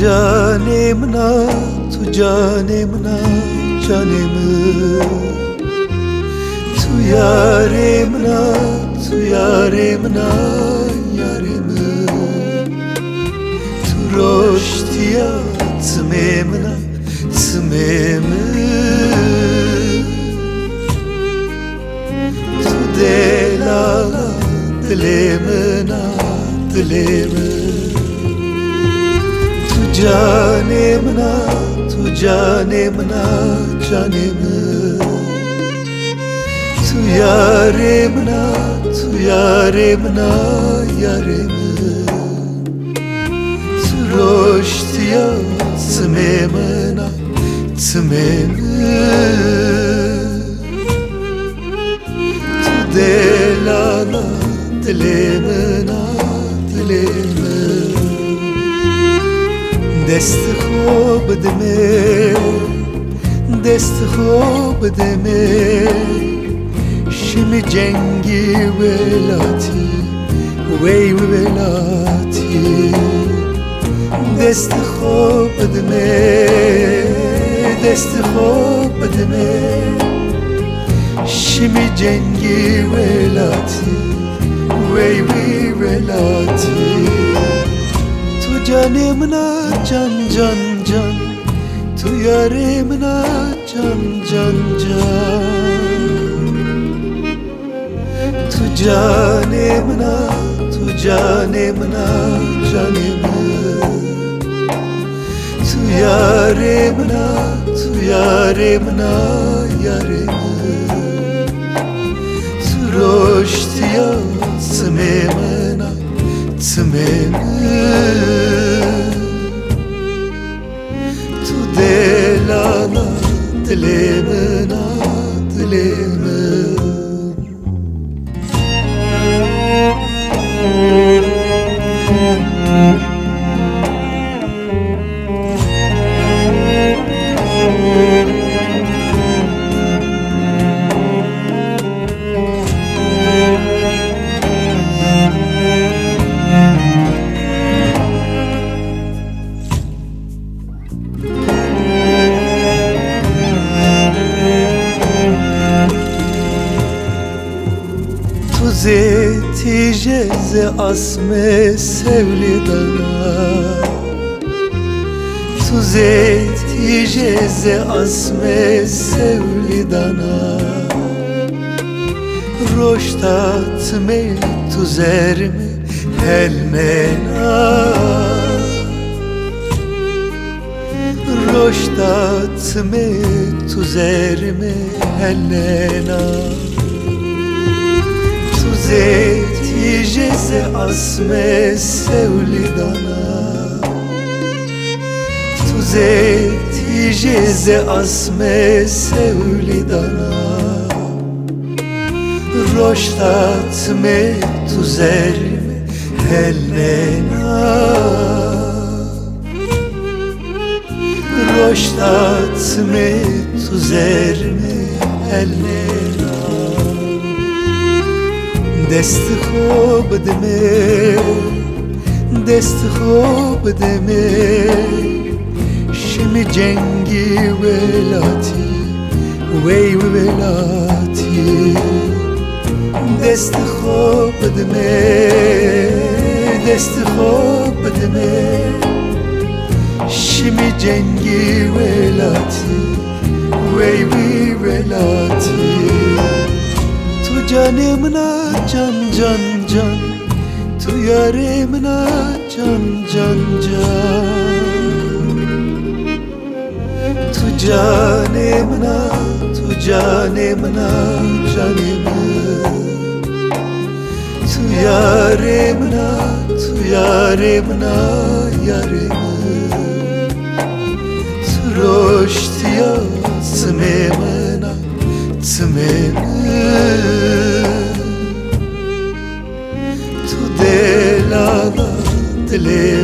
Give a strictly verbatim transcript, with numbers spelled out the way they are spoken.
Cane mına, tu cane mına canımı, tu yâre mına, tu yâre mına yârımı, tu roştiya tme mına, tme mı, tu delala dile mına, dile mı. Tu cane mına, tu cane mına canımı, tu yâre mına, tu yâre mına yârımı, tu roştiya tme mına, tme mı, tu delala dile mına, dile mı. دست خوب دمه، دست خوب دمه، شم جنگی ولاتی، وی ولاتی. دست خوب دمه، دست خوب دمه، شم جنگی ولاتی، وی وی ولاتی. Tu cane mına can can can, tu yâre mına can can can, tu cane mına, tu cane mına canımı, tu yâre mına, tu yâre mına yârımı, tu roştiya tme mına, tme mı. Dile mına, dile mı. Tuze tijeze asme sevli dana, tuze tijeze asme sevli dana, roşta tme tuzermi helmena, roşta tme tuzermi helmena. Tijeze asme sevli dana, tuze tijeze asme sevli dana, roşta tme tuzermi helmena, roşta tme tuzermi helmena. دست خوب دمه، دست خوب دمه، شم جنگی ولاتی، وی ولاتی. دست خوب دمه، دست خوب دمه، شم جنگی ولاتی، وی وی ولاتی. Tu cane mına can can can, tu yâre mına can can can, tu cane mına, tu cane mına canımı, tu yâre mına, tu yâre mına yârımı, tu roştiya tme mına, tme mı. Live.